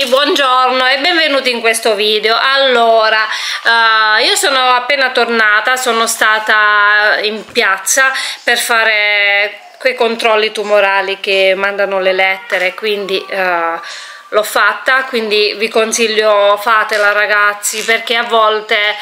ragazzi, buongiorno e benvenuti in questo video. Allora, io sono appena tornata, sono stata in piazza per fare quei controlli tumorali che mandano le lettere, quindi l'ho fatta, quindi vi consiglio, fatela ragazzi, perché a volte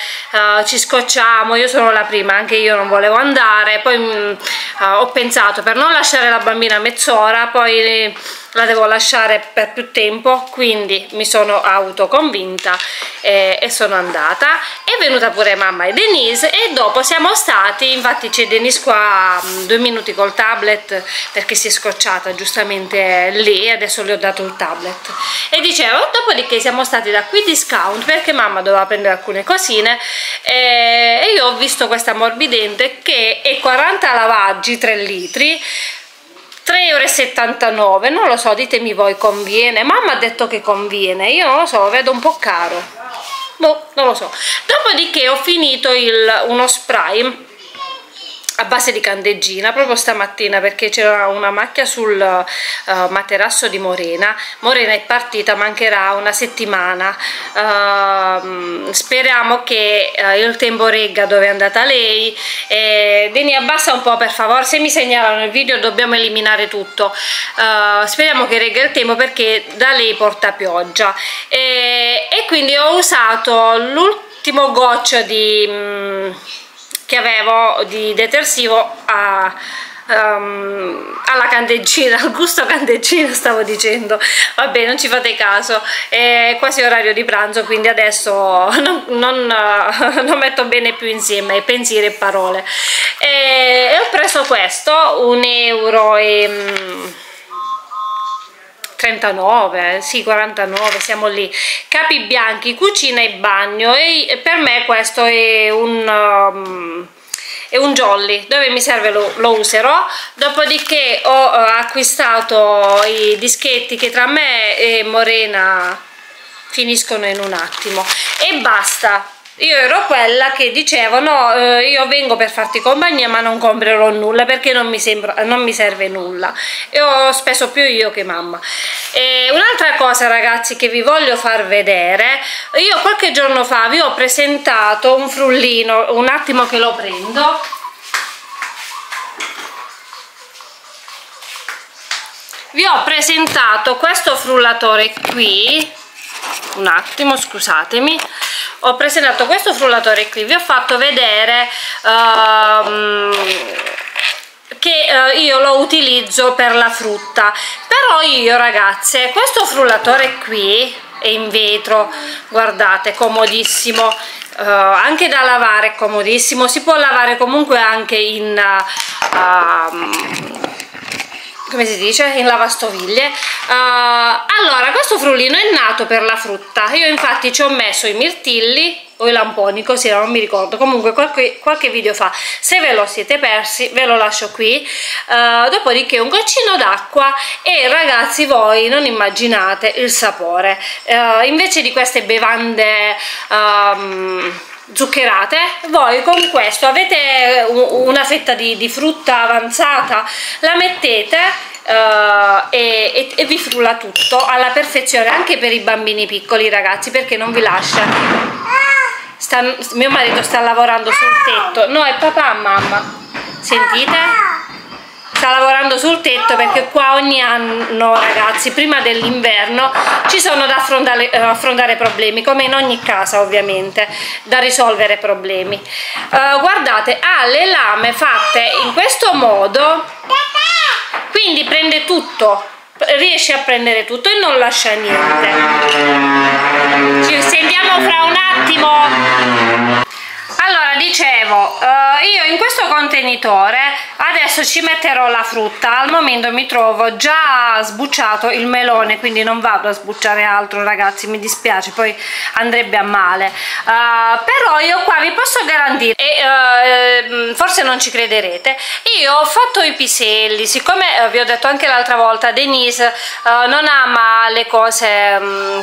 ci scocciamo. Io sono la prima, anche io non volevo andare, poi ho pensato, per non lasciare la bambina mezz'ora, poi la devo lasciare per più tempo, quindi mi sono autoconvinta e sono andata. È venuta pure mamma e Denise e dopo siamo stati, infatti c'è Denise qua 2 minuti col tablet perché si è scocciata giustamente lì, adesso le ho dato il tablet e dicevo, dopodiché siamo stati da qui discount perché mamma doveva prendere alcune cosine e io ho visto questa morbidente che è 40 lavaggi 3 litri €3,79, non lo so, ditemi voi, conviene? Mamma ha detto che conviene, io non lo so, vedo un po' caro, boh, non lo so. Dopodiché ho finito uno spray a base di candeggina proprio stamattina perché c'era una macchia sul materasso di Morena. È partita, mancherà una settimana, speriamo che il tempo regga dove è andata lei. Deni, abbassa un po' per favore, se mi segnalano nel video dobbiamo eliminare tutto. Speriamo che regga il tempo perché da lei porta pioggia e quindi ho usato l'ultimo goccio di che avevo di detersivo alla candeggina, al gusto candeggina stavo dicendo, vabbè non ci fate caso, è quasi orario di pranzo quindi adesso non metto bene più insieme pensieri e parole. E ho preso questo, €1,39, sì, 49, siamo lì, capi bianchi, cucina e bagno, e per me questo è un jolly, dove mi serve lo userò. Dopodiché ho acquistato i dischetti che tra me e Morena finiscono in un attimo e basta. Io ero quella che dicevo, no, io vengo per farti compagnia ma non comprerò nulla perché non mi serve nulla, e ho speso più io che mamma. Un'altra cosa ragazzi che vi voglio far vedere, io qualche giorno fa vi ho presentato un frullino, un attimo che lo prendo, vi ho presentato questo frullatore qui, un attimo scusatemi, ho presentato questo frullatore qui, vi ho fatto vedere che io lo utilizzo per la frutta, però io ragazze questo frullatore qui è in vetro, guardate, comodissimo, anche da lavare è comodissimo, si può lavare comunque anche in come si dice, in lavastoviglie. Allora, questo frullino è nato per la frutta, io infatti ci ho messo i mirtilli o i lamponi, così non mi ricordo, comunque qualche video fa, se ve lo siete persi ve lo lascio qui. Dopodiché un goccino d'acqua e ragazzi voi non immaginate il sapore, invece di queste bevande zuccherate, voi con questo avete una fetta di frutta avanzata, la mettete e vi frulla tutto alla perfezione, anche per i bambini piccoli ragazzi, perché non vi lascia. Mio marito sta lavorando sul tetto, no è papà, mamma, sentite? Sta lavorando sul tetto perché qua ogni anno ragazzi prima dell'inverno ci sono da affrontare problemi, come in ogni casa ovviamente, da risolvere problemi. Guardate, ha le lame fatte in questo modo, quindi prende tutto, riesce a prendere tutto e non lascia niente. Ci sentiamo fra un attimo. Allora dicevo, io in questo contenitore adesso ci metterò la frutta. Al momento mi trovo già sbucciato il melone, quindi non vado a sbucciare altro ragazzi, mi dispiace, poi andrebbe a male, però io qua vi posso garantire, forse non ci crederete, io ho fatto i piselli, siccome vi ho detto anche l'altra volta, Denise non ama le cose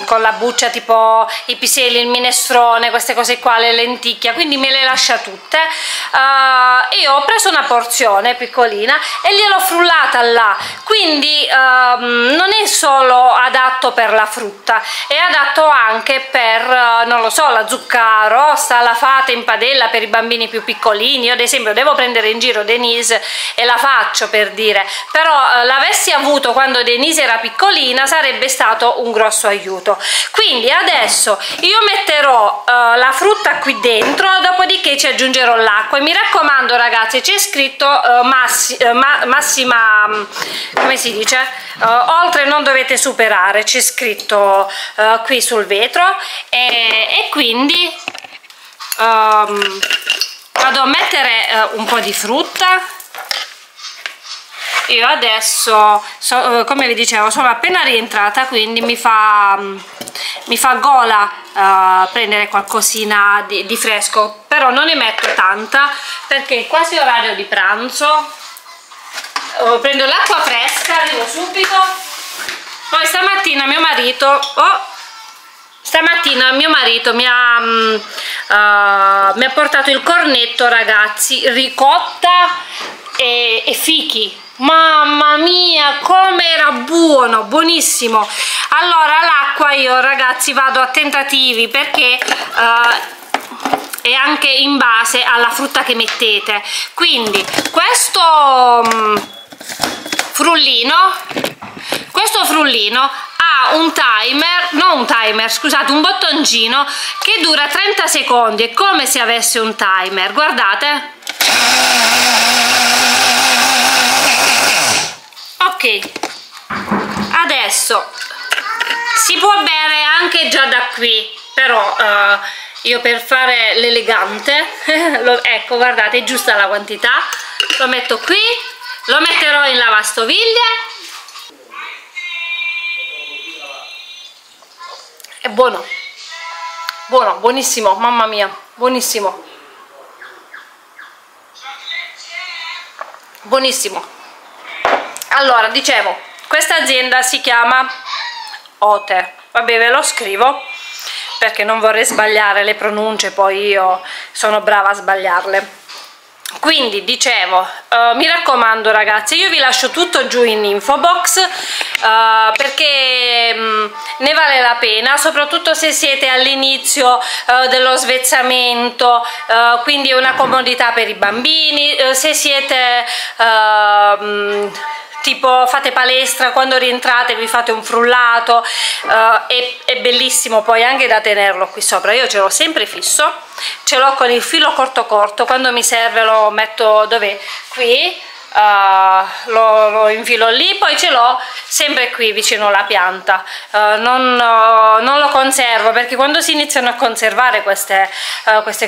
con la buccia, tipo i piselli, il minestrone, queste cose qua, le lenticchie, quindi me le lascio lascia tutte, e ho preso una porzione piccolina e gliel'ho frullata là, quindi non è solo adatto per la frutta, è adatto anche per, non lo so, la zucca rossa, la fate in padella per i bambini più piccolini. Io ad esempio devo prendere in giro Denise e la faccio, per dire, però l'avessi avuto quando Denise era piccolina sarebbe stato un grosso aiuto. Quindi adesso io metterò la frutta qui dentro, dopodiché ci aggiungerò l'acqua. E mi raccomando ragazzi, c'è scritto massima, come si dice, oltre non dovete superare, c'è scritto qui sul vetro, e quindi vado a mettere un po' di frutta. Io adesso, come vi dicevo, sono appena rientrata, quindi mi fa gola prendere qualcosina di fresco, però non ne metto tanta perché è quasi orario di pranzo. Prendo l'acqua fresca, arrivo subito. Poi stamattina mio marito, mi ha portato il cornetto, ragazzi, ricotta e fichi. Mamma mia, come era buono, buonissimo. Allora l'acqua io ragazzi vado a tentativi, perché è anche in base alla frutta che mettete. Quindi questo frullino ha un timer, scusate, un bottoncino che dura 30 secondi, è come se avesse un timer, guardate. Ok, adesso si può bere anche già da qui, però io per fare l'elegante ecco, guardate, è giusta la quantità, lo metto qui, lo metterò in lavastoviglie . È buono, buonissimo, mamma mia, buonissimo. Allora, dicevo, questa azienda si chiama Ote, vabbè, ve lo scrivo perché non vorrei sbagliare le pronunce, poi io sono brava a sbagliarle. Quindi dicevo, mi raccomando ragazzi, io vi lascio tutto giù in info box, perché ne vale la pena, soprattutto se siete all'inizio dello svezzamento, quindi è una comodità per i bambini. Se siete tipo fate palestra, quando rientrate vi fate un frullato, è bellissimo poi anche da tenerlo qui sopra. Io ce l'ho sempre fisso, ce l'ho con il filo corto corto, quando mi serve lo metto dov'è? Qui, lo infilo lì, poi ce l'ho sempre qui vicino alla pianta. Non lo conservo, perché quando si iniziano a conservare queste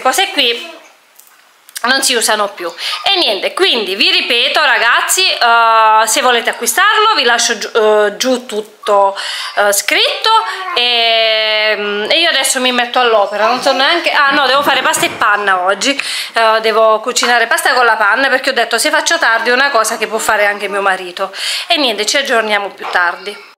cose qui non si usano più. E niente, quindi vi ripeto ragazzi, se volete acquistarlo vi lascio giù tutto scritto, e io adesso mi metto all'opera. Non so neanche, ah no, devo fare pasta e panna oggi, devo cucinare pasta con la panna, perché ho detto se faccio tardi è una cosa che può fare anche mio marito. E niente, ci aggiorniamo più tardi.